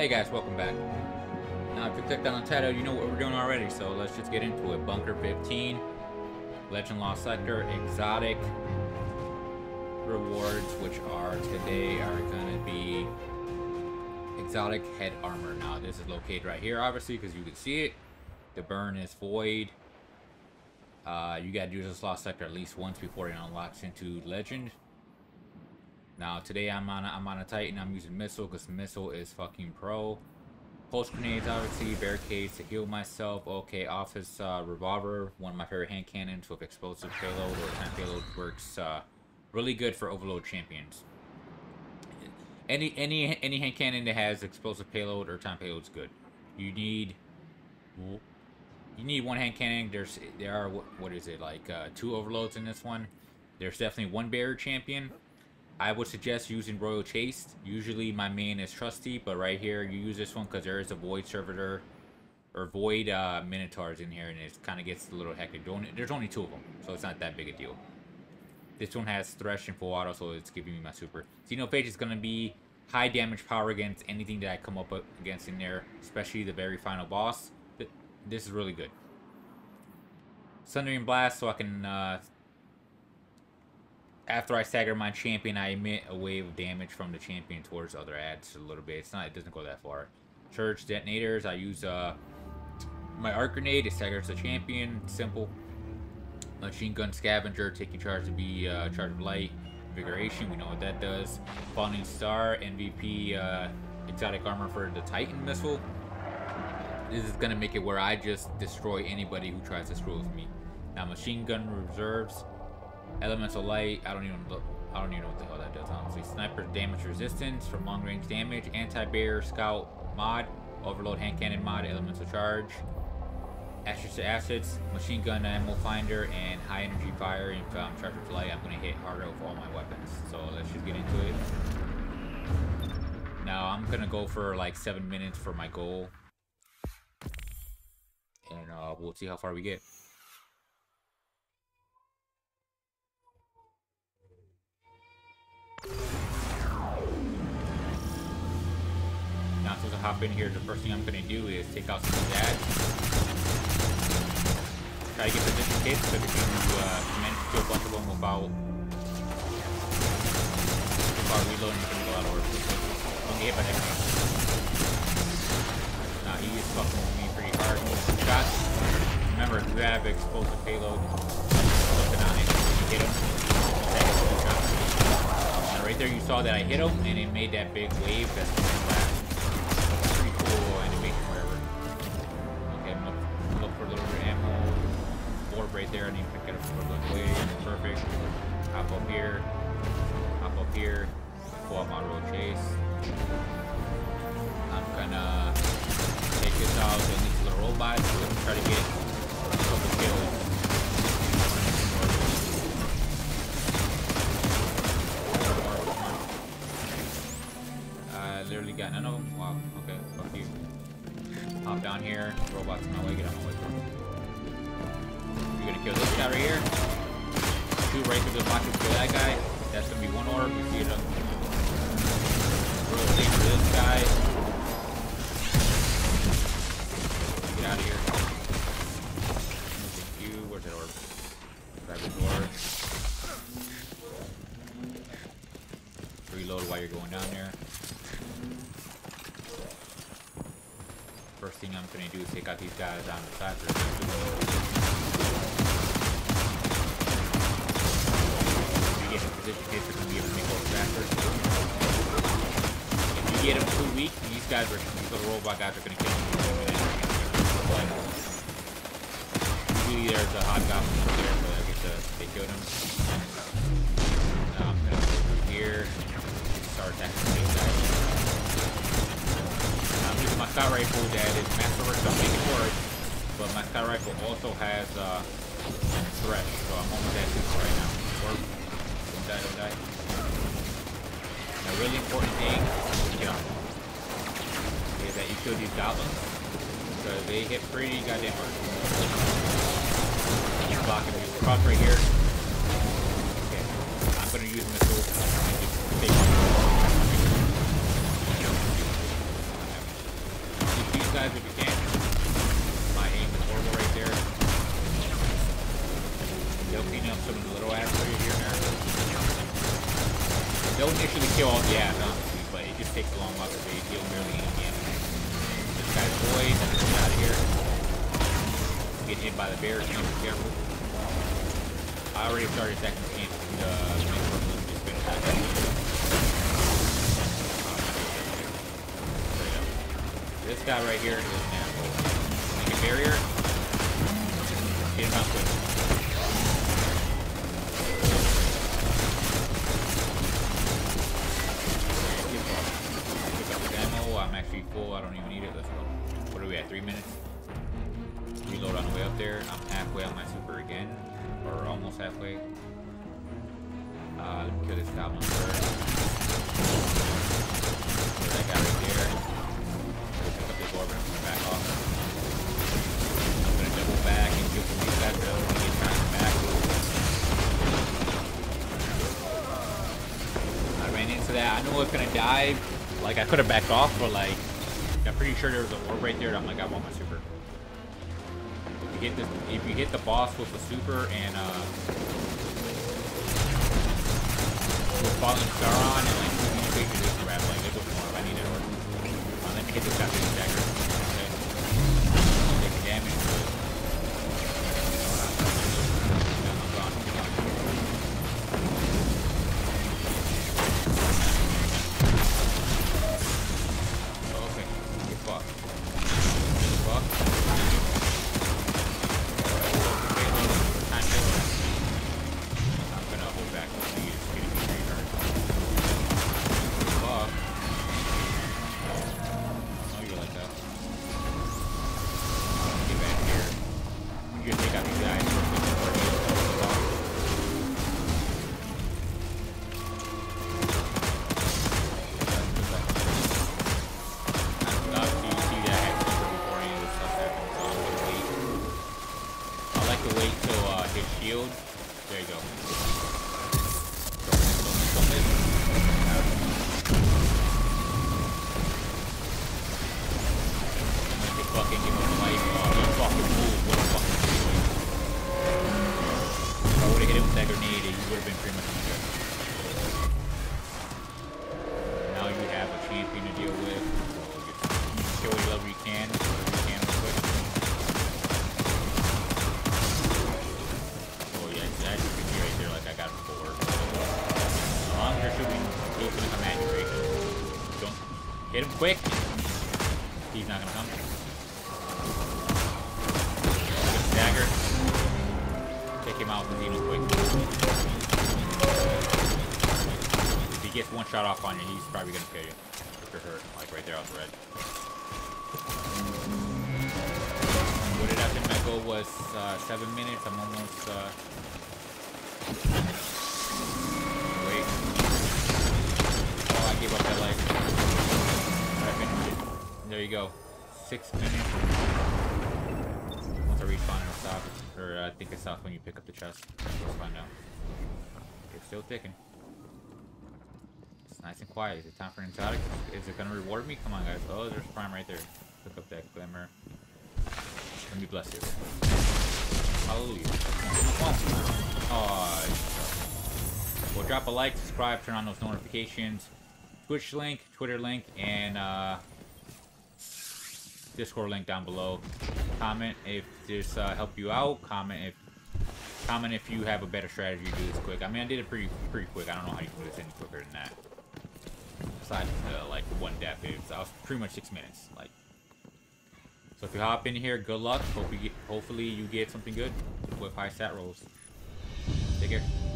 Hey guys, welcome back. Now if you clicked on the title, you know what we're doing already, so let's just get into it. Bunker 15, Legend Lost Sector, Exotic rewards, which are today are going to be Exotic Head Armor. Now this is located right here, obviously, because you can see it. The burn is Void. You got to do this Lost Sector at least once before it unlocks into Legend. Now today I'm on a Titan. I'm using missile because missile is fucking pro. Pulse grenades, obviously, barricades to heal myself. Okay, office revolver, one of my favorite hand cannons with explosive payload or time payload works really good for overload champions. Any hand cannon that has explosive payload or time payload is good. You need one hand cannon. There are what is it like two overloads in this one. There's definitely one barrier champion. I would suggest using Royal Chase. Usually my main is Trusty, but right here you use this one because there is a Void Servitor or Void Minotaurs in here, and it kind of gets a little hectic. There's only two of them, so it's not that big a deal. This one has Thresh and full auto, so it's giving me my super. Xenophage is going to be high damage power against anything that I come up against in there, especially the very final boss. This is really good. Sundering Blast, so I can... After I stagger my champion, I emit a wave of damage from the champion towards other adds a little bit. It doesn't go that far. Church detonators. I use my arc grenade. It staggers the champion. Simple. Machine gun scavenger, taking charge to be charge of light. Invigoration. We know what that does. Fawning star. MVP. Exotic armor for the Titan missile. This is gonna make it where I just destroy anybody who tries to screw with me. Now machine gun reserves. Elemental light, I don't even know what the hell that does, honestly. Sniper damage resistance from long range damage, anti-barrier scout mod, overload hand cannon mod, elemental charge, assets to assets, machine gun ammo finder, and high energy fire and charge of light. I'm gonna hit harder with all my weapons. So let's just get into it. Now I'm gonna go for like 7 minutes for my goal. And we'll see how far we get. Now since I hop in here, the first thing I'm going to do is take out some of that. Try to get position hits, so we can manage to kill a bunch of them without reloading. It's going to go out of order. Only hit by next time. Now he is fucking with me pretty hard with some shots. Remember, if you have explosive payload, looking on it, you hit him, that is the shot. Now right there you saw that I hit him, and it made that big wave that's going to blast. Right there, I need to pick it up for a little way. Perfect. Hop up here. Hop up here. Pull out my Royal Chase. I'm gonna take this out and these little robots. We're gonna try to get a couple kills. I literally got none of them. Wow. Okay. Fuck you. Hop down here. Robots in my way. Get out of my way. We're gonna kill this guy right here. Shoot right through the box and kill that guy. That's gonna be one orb. We see it up. Real safe for this guy. Get out of here. Thank you. Where's that orb? Grab his orb. Reload while you're going down there. First thing I'm gonna do is take out these guys on the side for if you get in position hits, they're gonna be able to make all the backers. If you get them too weak, these guys are these little robot guys are gonna kill them. But usually there's a hobgoblin over there, so I get to they kill them. Now I'm gonna go through here and start attacking these guys. I'm using my Sky Rifle that is Master of the Force, make it work, but my Sky Rifle also has Thresh, so I'm almost at 2 right now. Don't die, don't die. A really important thing is that you kill these goblins, because they hit pretty goddamn hard. He's blocking me. Cross right here. Okay, I'm going to use missile and just take my missile. Well, yeah, not easy, but it just takes a long while to heal barely any damage. This guy's void, I'm gonna get out of here. Get hit by the bears, be careful. I already started second camp, just been attacked. This guy right here is an asshole. Make a barrier. Get him out quick. I'm actually full, I don't even need it, let's go. What are we at, 3 minutes? Reload on the way up there. I'm halfway on my super again, or almost halfway. Let me kill this goblin first. Kill that guy right there. Pick up this orb and I'm gonna back off. I'm gonna double back and kill some of these guys that want to get trying back. I ran into that, I knew I was gonna die. Like, I could have backed off, but, like, I'm pretty sure there was an orb right there, and I'm like, I want my super. If you hit the boss with the super and, with Fawning Star on, and, like, Xenophage, you just grab, like, it was more if I need an orb. Let me hit this guy with the dagger. Okay. Take the damage, but... I'm gone. Quick. He's not gonna come. Dagger. Take him out with Xeno quick. If he gets one shot off on you, he's probably gonna kill you. If you're hurt, like right there off the red. What did I think my goal was? 7 minutes. I'm almost, wait. Oh, I gave up that life. There you go. 6 minutes. Once I respawn, it'll stop. Or I think it stops when you pick up the chest. We'll find out. It's still ticking. It's nice and quiet. Is it time for an exotic? Is it gonna reward me? Come on, guys. Oh, there's prime right there. Pick up that glimmer. Let me bless you. Hallelujah. Oh. Well, drop a like, subscribe, turn on those notifications. Twitch link, Twitter link, and Discord link down below. Comment if this helped you out. Comment if you have a better strategy to do this quick. I mean, I did it pretty quick. I don't know how you can do this any quicker than that. Besides like one death, I was pretty much 6 minutes. Like, so if you hop in here, good luck. Hopefully you get something good with high stat rolls. Take care.